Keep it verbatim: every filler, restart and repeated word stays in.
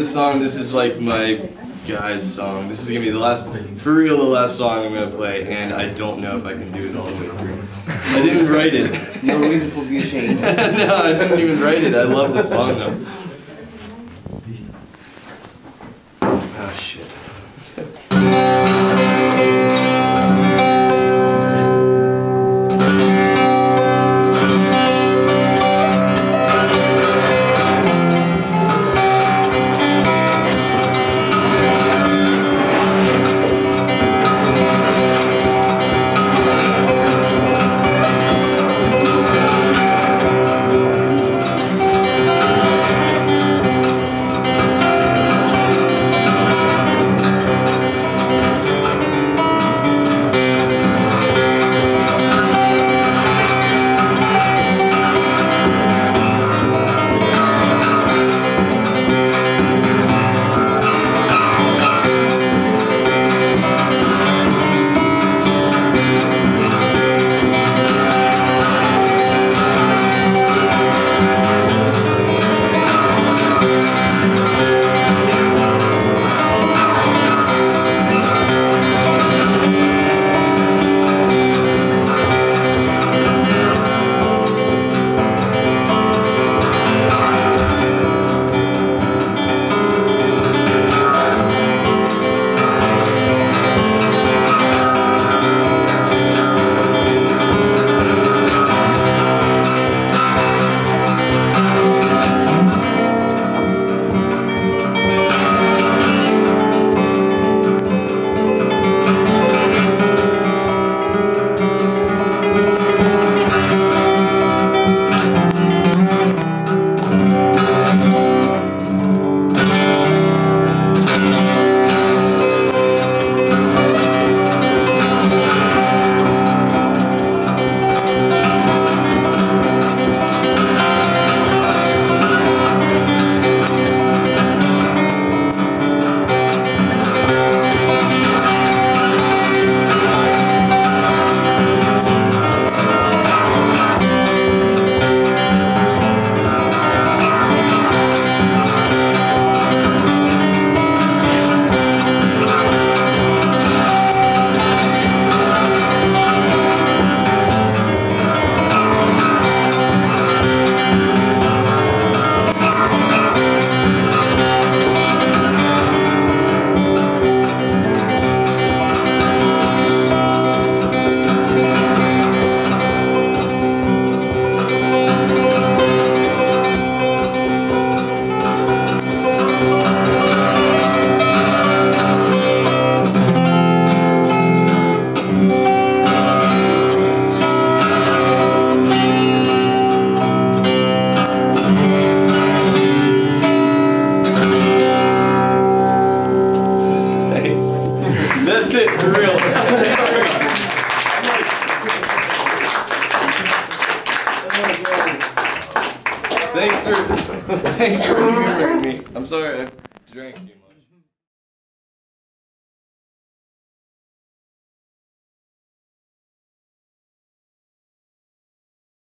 this song. This is like my guys' song. This is gonna be the last, for real, the last song I'm gonna play, and I don't know if I can do it all the way through. I didn't write it. No reason for you changing. No, I didn't even write it. I love this song though. Oh shit. That's it, for real. Thanks for, thanks for remembering me. I'm sorry I drank too much.